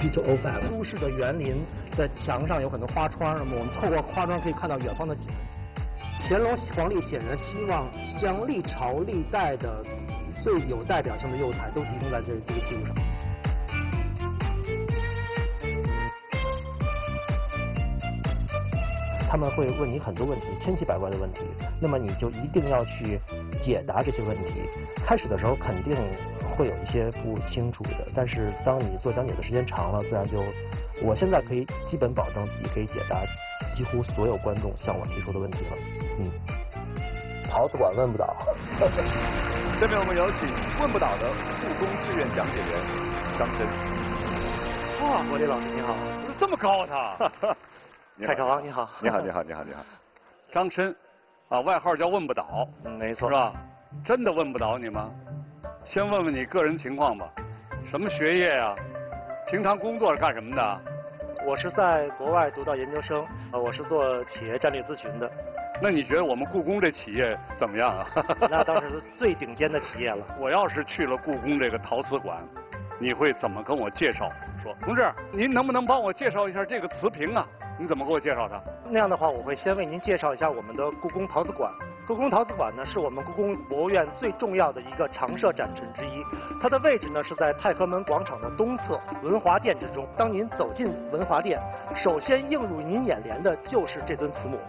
（P two O five）。都市的园林在墙上有很多花窗，那么我们透过花窗可以看到远方的景。乾隆皇帝显然希望将历朝历代的最有代表性的釉彩都集中在这这个器物上。他们会问你很多问题，千奇百怪的问题，那么你就一定要去 解答这些问题，开始的时候肯定会有一些不清楚的，但是当你做讲解的时间长了，自然就，我现在可以基本保证自己可以解答几乎所有观众向我提出的问题了。嗯，陶瓷馆问不倒。下面我们有请问不倒的故宫志愿讲解员张真。哇，国立老师你好，怎么这么高他？太高了，你好。你好，你好，你好，你好。张真。 啊，外号叫问不倒，没错，是吧？真的问不倒你吗？先问问你个人情况吧，什么学业呀、啊？平常工作是干什么的？我是在国外读到研究生，啊，我是做企业战略咨询的。那你觉得我们故宫这企业怎么样啊？那当然是最顶尖的企业了。我要是去了故宫这个陶瓷馆，你会怎么跟我介绍？说，同志，您能不能帮我介绍一下这个瓷瓶啊？ 你怎么给我介绍它？那样的话，我会先为您介绍一下我们的故宫陶瓷馆。故宫陶瓷馆呢，是我们故宫博物院最重要的一个常设展陈之一。它的位置呢是在太和门广场的东侧文华殿之中。当您走进文华殿，首先映入您眼帘的就是这尊慈母。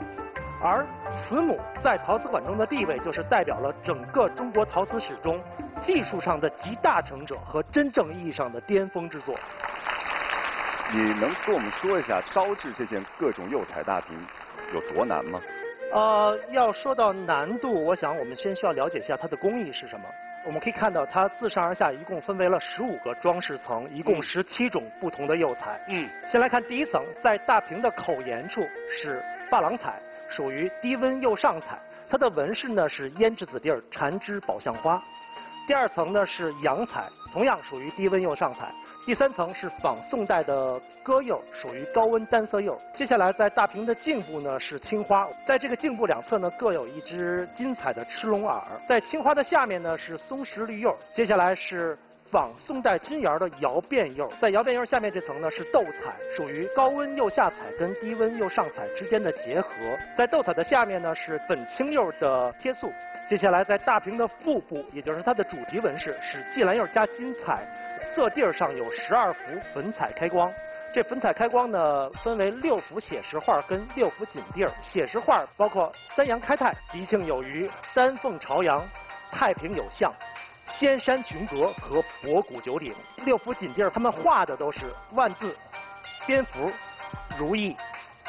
而慈母在陶瓷馆中的地位，就是代表了整个中国陶瓷史中技术上的集大成者和真正意义上的巅峰之作。 你能跟我们说一下烧制这件各种釉彩大瓶有多难吗？呃，要说到难度，我想我们先需要了解一下它的工艺是什么。我们可以看到，它自上而下一共分为了十五个装饰层，一共十七种不同的釉彩。嗯，先来看第一层，在大瓶的口沿处是珐琅彩，属于低温釉上彩，它的纹饰呢是胭脂紫地儿、缠枝宝相花。第二层呢是洋彩，同样属于低温釉上彩。 第三层是仿宋代的歌釉，属于高温单色釉。接下来在大瓶的颈部呢是青花，在这个颈部两侧呢各有一只金彩的螭龙耳，在青花的下面呢是松石绿釉。接下来是仿宋代钧窑的窑变釉，在窑变釉下面这层呢是斗彩，属于高温釉下彩跟低温釉上彩之间的结合。在斗彩的下面呢是粉青釉的贴塑。接下来在大瓶的腹部，也就是它的主题纹饰是霁蓝釉加金彩。 色地上有十二幅粉彩开光，这粉彩开光呢分为六幅写实画跟六幅锦地儿。写实画包括三阳开泰、吉庆有余、丹凤朝阳、太平有象、仙山群阁和博古九鼎。六幅锦地儿，他们画的都是万字、蝙蝠、如意、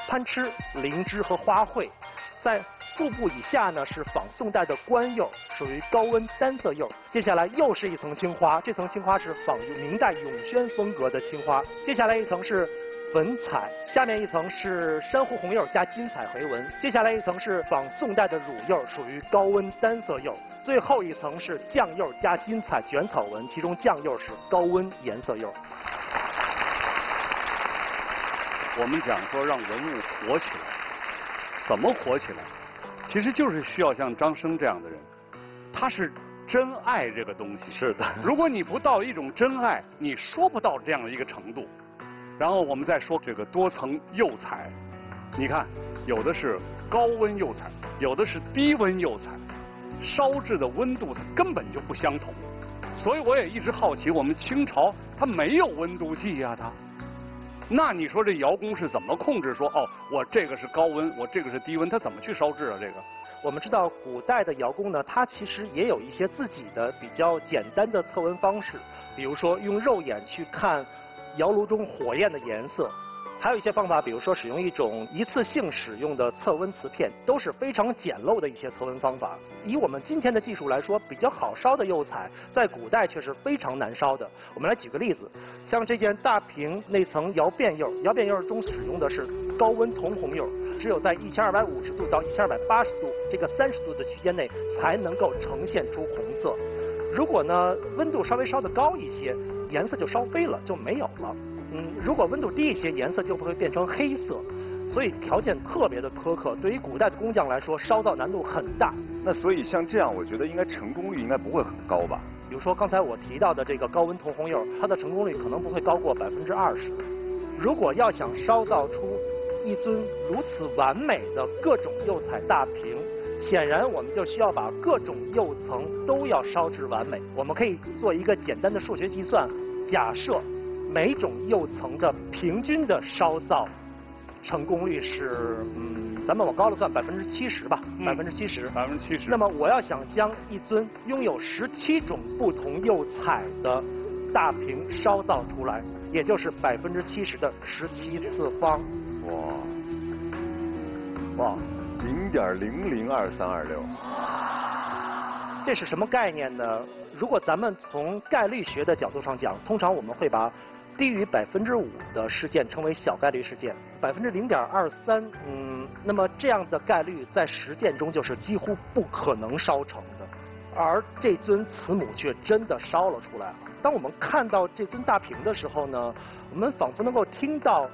攀枝、灵芝和花卉。在 腹部以下呢是仿宋代的官釉，属于高温单色釉。接下来又是一层青花，这层青花是仿明代永宣风格的青花。接下来一层是粉彩，下面一层是珊瑚红釉加金彩回纹。接下来一层是仿宋代的乳釉，属于高温单色釉。最后一层是酱釉加金彩卷草纹，其中酱釉是高温颜色釉。我们讲说让文物火起来，怎么火起来？ 其实就是需要像张生这样的人，他是真爱这个东西。是的。如果你不到一种真爱，你说不到这样的一个程度。然后我们再说这个多层釉彩，你看，有的是高温釉彩，有的是低温釉彩，烧制的温度它根本就不相同。所以我也一直好奇，我们清朝它没有温度计呀、啊，它。 那你说这窑工是怎么控制说哦，我这个是高温，我这个是低温，他怎么去烧制啊？这个我们知道，古代的窑工呢，他其实也有一些自己的比较简单的测温方式，比如说用肉眼去看窑炉中火焰的颜色，还有一些方法，比如说使用一种一次性使用的测温瓷片，都是非常简陋的一些测温方法。以我们今天的技术来说，比较好烧的釉彩，在古代却是非常难烧的。我们来举个例子，像这件大屏那层窑变釉，窑变釉中使用的是高温铜红釉，只有在一千二百五十度到一千二百八十度这个三十度的区间内，才能够呈现出红色。如果呢温度稍微烧得高一些，颜色就烧飞了，就没有了。 嗯，如果温度低一些，颜色就会变成黑色，所以条件特别的苛刻。对于古代的工匠来说，烧造难度很大。那所以像这样，我觉得应该成功率应该不会很高吧？比如说刚才我提到的这个高温铜红釉，它的成功率可能不会高过百分之二十。如果要想烧造出一尊如此完美的各种釉彩大屏，显然我们就需要把各种釉层都要烧至完美。我们可以做一个简单的数学计算，假设 每种釉层的平均的烧造成功率是，嗯，咱们往高了算百分之七十吧，百分之七十，百分之七十。那么我要想将一尊拥有十七种不同釉彩的大屏烧造出来，也就是百分之七十的十七次方。哇，哇，零点零零二三二六。这是什么概念呢？如果咱们从概率学的角度上讲，通常我们会把 低于百分之五的事件称为小概率事件，百分之零点二三，嗯，那么这样的概率在实践中就是几乎不可能烧成的，而这尊慈母却真的烧了出来。当我们看到这尊大屏的时候呢，我们仿佛能够听到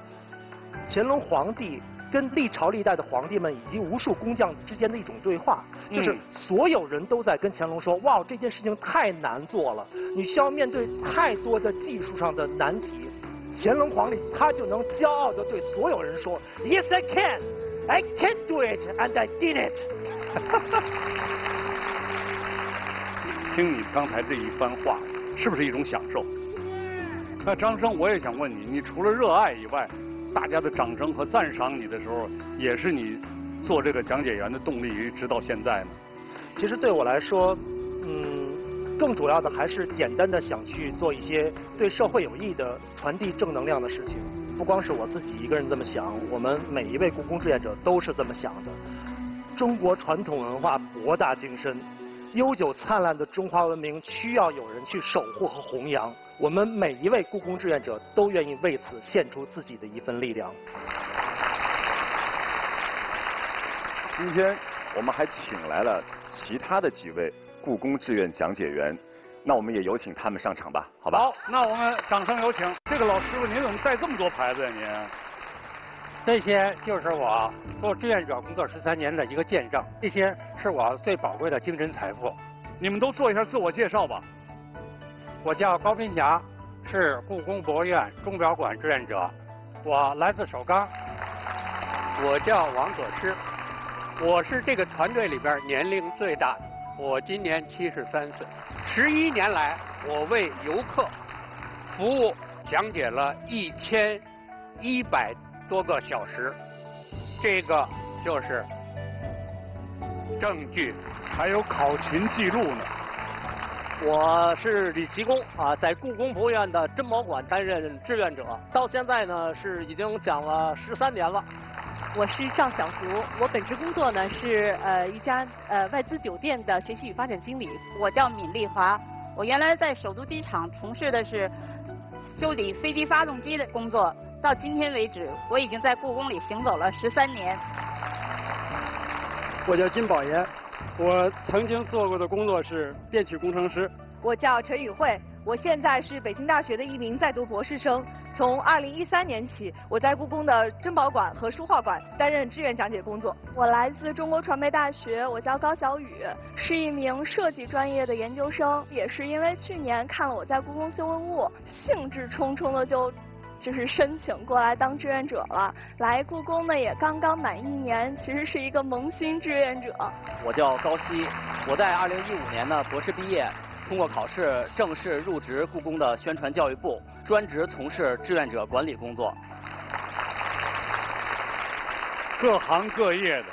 乾隆皇帝跟历朝历代的皇帝们以及无数工匠之间的一种对话，就是所有人都在跟乾隆说：“哇，这件事情太难做了。” 你需要面对太多的技术上的难题，乾隆皇帝他就能骄傲地对所有人说 ，Yes I can, I can do it and I did it 听你刚才这一番话，是不是一种享受？那张生，我也想问你，你除了热爱以外，大家的掌声和赞赏你的时候，也是你做这个讲解员的动力，直到现在呢？其实对我来说，嗯。 更主要的还是简单的想去做一些对社会有益的、传递正能量的事情。不光是我自己一个人这么想，我们每一位故宫志愿者都是这么想的。中国传统文化博大精深，悠久灿烂的中华文明需要有人去守护和弘扬。我们每一位故宫志愿者都愿意为此献出自己的一份力量。今天我们还请来了其他的几位 故宫志愿讲解员，那我们也有请他们上场吧，好吧？好，那我们掌声有请。这个老师傅，您怎么带这么多牌子呀、啊？您这些就是我做志愿者工作十三年的一个见证，这些是我最宝贵的精神财富。你们都做一下自我介绍吧。我叫高斌霞，是故宫博物院钟表馆志愿者，我来自首钢。我叫王可诗，我是这个团队里边年龄最大的。 我今年七十三岁，十一年来，我为游客服务讲解了一千一百多个小时，这个就是证据，还有考勤记录呢。我是李奇功啊，在故宫博物院的珍宝馆担任志愿者，到现在呢是已经讲了十三年了。 我是赵小竹，我本职工作呢是呃一家呃外资酒店的学习与发展经理。我叫闵丽华，我原来在首都机场从事的是修理飞机发动机的工作，到今天为止，我已经在故宫里行走了十三年。我叫金宝岩，我曾经做过的工作是电气工程师。我叫陈宇慧，我现在是北京大学的一名在读博士生。 从二零一三年起，我在故宫的珍宝馆和书画馆担任志愿讲解工作。我来自中国传媒大学，我叫高小雨，是一名设计专业的研究生。也是因为去年看了我在故宫修文物，兴致冲冲的就就是申请过来当志愿者了。来故宫呢也刚刚满一年，其实是一个萌新志愿者。我叫高希，我在二零一五年呢博士毕业。 通过考试正式入职故宫的宣传教育部，专职从事志愿者管理工作。各行各业的，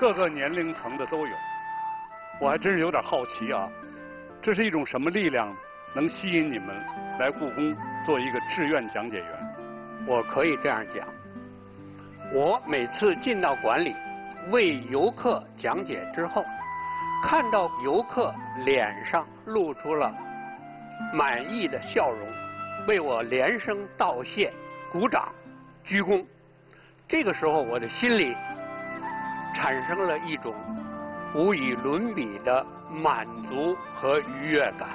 各个年龄层的都有。我还真是有点好奇啊，这是一种什么力量能吸引你们来故宫做一个志愿讲解员？我可以这样讲，我每次进到馆里为游客讲解之后，看到游客脸上露出了满意的笑容，为我连声道谢、鼓掌、鞠躬，这个时候我的心里产生了一种无以伦比的满足和愉悦感，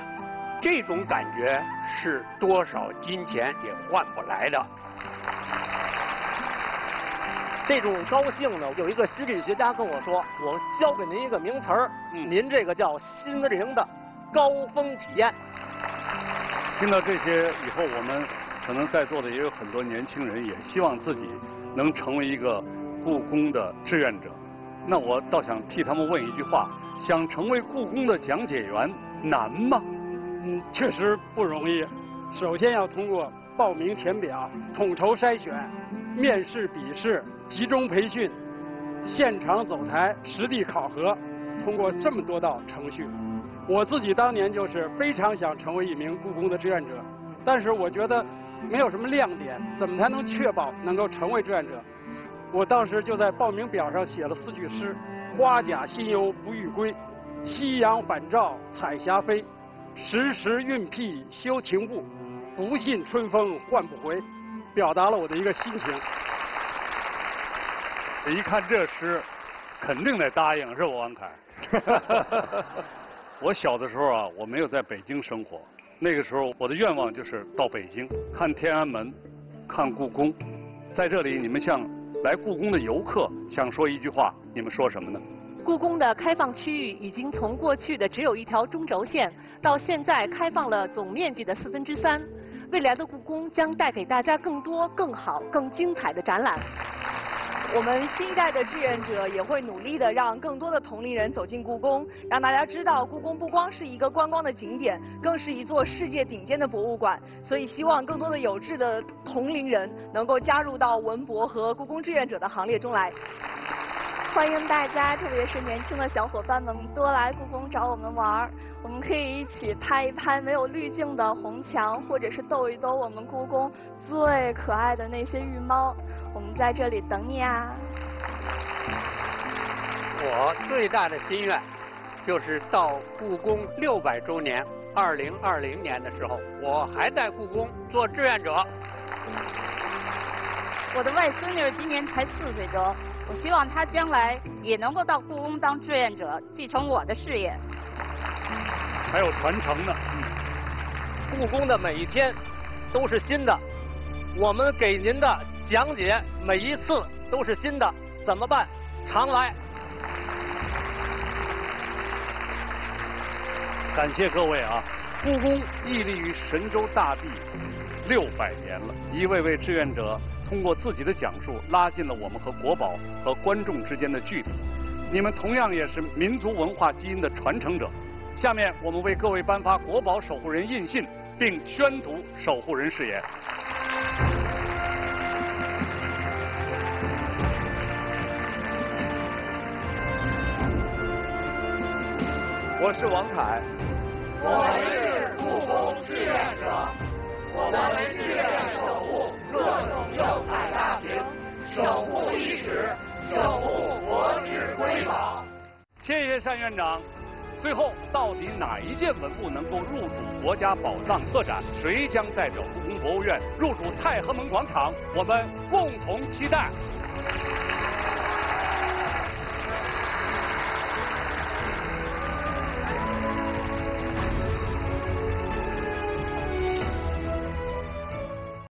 这种感觉是多少金钱也换不来的。这种高兴呢，有一个心理学家跟我说，我教给您一个名词儿，嗯、您这个叫心灵的高峰体验。听到这些以后，我们可能在座的也有很多年轻人，也希望自己能成为一个故宫的志愿者。那我倒想替他们问一句话：想成为故宫的讲解员难吗？嗯，确实不容易。首先要通过报名填表、统筹筛选、面试、笔试、集中培训、现场走台、实地考核，通过这么多道程序。我自己当年就是非常想成为一名故宫的志愿者，但是我觉得没有什么亮点，怎么才能确保能够成为志愿者？我当时就在报名表上写了四句诗：花甲新游不欲归，夕阳返照彩霞飞，时时运辟休晴步，不信春风唤不回，表达了我的一个心情。一看这诗，肯定得答应，是吧，王凯？我小的时候啊，我没有在北京生活，那个时候我的愿望就是到北京看天安门，看故宫。在这里，你们像来故宫的游客想说一句话，你们说什么呢？故宫的开放区域已经从过去的只有一条中轴线，到现在开放了总面积的四分之三。未来的故宫将带给大家更多、更好、更精彩的展览。我们新一代的志愿者也会努力的让更多的同龄人走进故宫，让大家知道故宫不光是一个观光的景点，更是一座世界顶尖的博物馆。所以希望更多的有志的同龄人能够加入到文博和故宫志愿者的行列中来。欢迎大家，特别是年轻的小伙伴们多来故宫找我们玩儿。我们可以一起拍一拍没有滤镜的红墙，或者是逗一逗我们故宫最可爱的那些御猫。我们在这里等你啊！我最大的心愿就是到故宫六百周年，二零二零年的时候，我还在故宫做志愿者。我的外孙女今年才四岁多。我希望他将来也能够到故宫当志愿者，继承我的事业。还有传承呢。嗯、故宫的每一天都是新的，我们给您的讲解每一次都是新的，怎么办？常来。感谢各位啊！故宫屹立于神州大地六百年了，一位位志愿者通过自己的讲述，拉近了我们和国宝和观众之间的距离。你们同样也是民族文化基因的传承者。下面我们为各位颁发国宝守护人印信，并宣读守护人誓言。我是王凯，我们是故宫志愿者，我们志愿守护乐董釉彩大屏，守护历史，守护国之瑰宝。谢谢单院长。最后，到底哪一件文物能够入主国家宝藏特展？谁将代表故宫博物院入主太和门广场？我们共同期待。